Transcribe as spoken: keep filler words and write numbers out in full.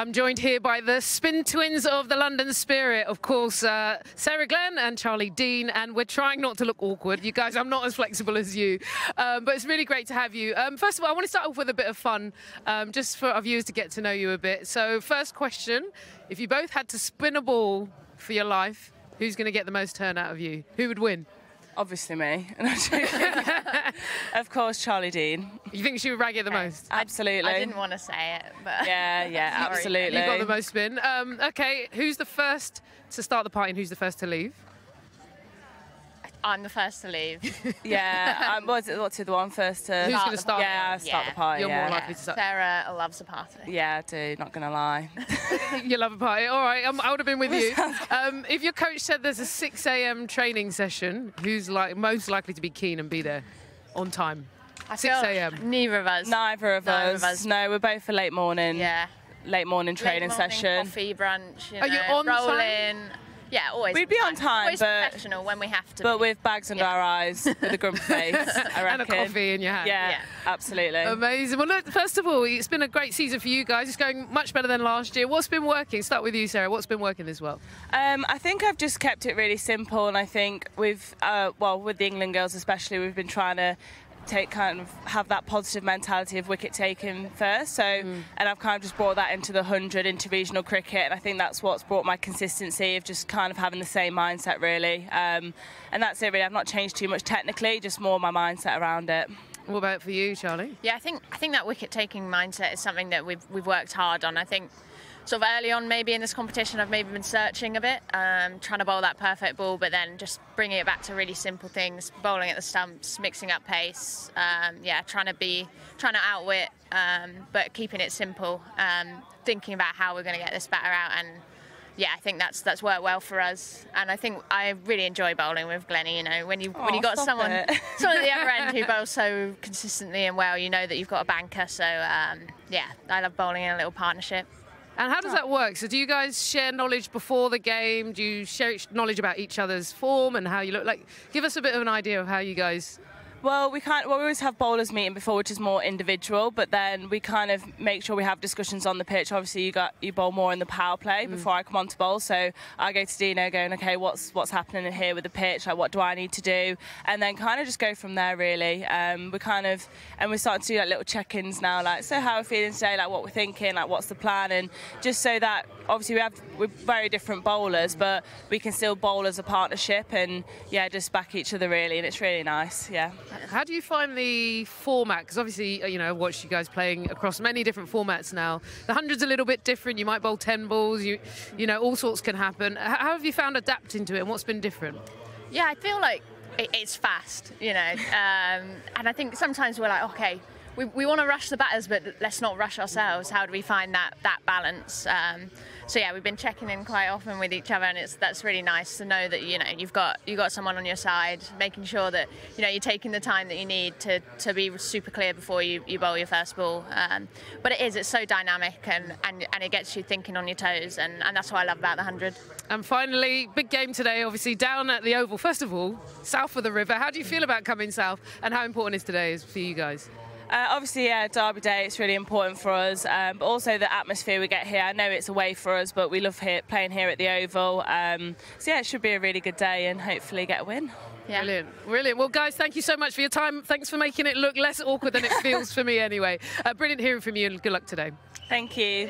I'm joined here by the spin twins of the London Spirit, of course, uh, Sarah Glenn and Charlie Dean, and we're trying not to look awkward. You guys, I'm not as flexible as you, um, but it's really great to have you. Um, first of all, I want to start off with a bit of fun, um, just for our viewers to get to know you a bit. So first question, if you both had to spin a ball for your life, who's going to get the most turn out of you? Who would win? Obviously me. Of course, Charlie Dean. You think she would rag it the most? Absolutely. I didn't want to say it, but... Yeah, yeah, absolutely. You got the most spin. Um, OK, who's the first to start the party and who's the first to leave? I'm the first to leave. Yeah, I'm what's the one first to... Who's going to start? Yeah, start the party. You're more likely to start. Sarah loves a party. Yeah, I do, not going to lie. You love a party. All right, um, I would have been with you. Um, if your coach said there's a six A M training session, who's like most likely to be keen and be there on time? six A M Neither of us. Neither of us. No, we're both for late morning. Yeah. Late morning training session. Coffee, brunch, you know. Are you on time? Rolling. Yeah, always. We'd be on time, always but professional when we have to. But be. With bags under yeah. our eyes, with a grumpy face, I reckon. And a coffee in your hand. Yeah, yeah, absolutely. Amazing. Well, look, first of all, it's been a great season for you guys. It's going much better than last year. What's been working? Start with you, Sarah. What's been working as well? Um, I think I've just kept it really simple, and I think with uh, well, with the England girls especially, we've been trying to take kind of have that positive mentality of wicket taking first, so mm. and I've kind of just brought that into the hundred, into regional cricket, and I think that's what's brought my consistency of just kind of having the same mindset really, um, and that's it really. I've not changed too much technically, just more my mindset around it. What about for you, Charlie? Yeah, I think I think that wicket taking mindset is something that we've we've worked hard on. I think sort of early on maybe in this competition I've maybe been searching a bit, um, trying to bowl that perfect ball, but then just bringing it back to really simple things, bowling at the stumps, mixing up pace, um, yeah, trying to be, trying to outwit, um, but keeping it simple, um, thinking about how we're going to get this batter out, and yeah, I think that's that's worked well for us, and I think I really enjoy bowling with Glennie. You know, when you oh, when you got someone, someone at the other end who bowls so consistently and well, you know that you've got a banker. So um, yeah, I love bowling in a little partnership. And how does that work? So do you guys share knowledge before the game? Do you share knowledge about each other's form and how you look? Like, give us a bit of an idea of how you guys... Well, we can't. Well, we always have bowlers meeting before, which is more individual. But then we kind of make sure we have discussions on the pitch. Obviously, you got you bowl more in the power play mm. before I come on to bowl. So I go to Dino, going, okay, what's what's happening here with the pitch? Like, what do I need to do? And then kind of just go from there, really. Um, we kind of and we're starting to do like little check-ins now, like so how we're feeling today, like what we're thinking, like what's the plan, and just so that obviously we have we're very different bowlers, but we can still bowl as a partnership and yeah, just back each other really, and it's really nice, yeah. How do you find the format? Because obviously, you know, I watched you guys playing across many different formats now. The hundred's a little bit different. You might bowl ten balls. You, you know, all sorts can happen. How have you found adapting to it, and what's been different? Yeah, I feel like it's fast, you know, um, and I think sometimes we're like, okay, we, we want to rush the batters, but let's not rush ourselves. How do we find that that balance? Um, so yeah, we've been checking in quite often with each other, and it's that's really nice to know that you know you've got you got someone on your side, making sure that you know you're taking the time that you need to to be super clear before you, you bowl your first ball. Um, but it is it's so dynamic, and, and and it gets you thinking on your toes, and and that's what I love about the hundred. And finally, big game today, obviously down at the Oval. First of all, south of the river. How do you feel about coming south, and how important is today is for you guys? Uh, obviously, yeah, Derby Day, it's really important for us, um, but also the atmosphere we get here. I know it's away for us, but we love here, playing here at the Oval. Um, so, yeah, it should be a really good day and hopefully get a win. Yeah. Brilliant. Brilliant. Well, guys, thank you so much for your time. Thanks for making it look less awkward than it feels for me anyway. Uh, brilliant hearing from you, and good luck today. Thank you.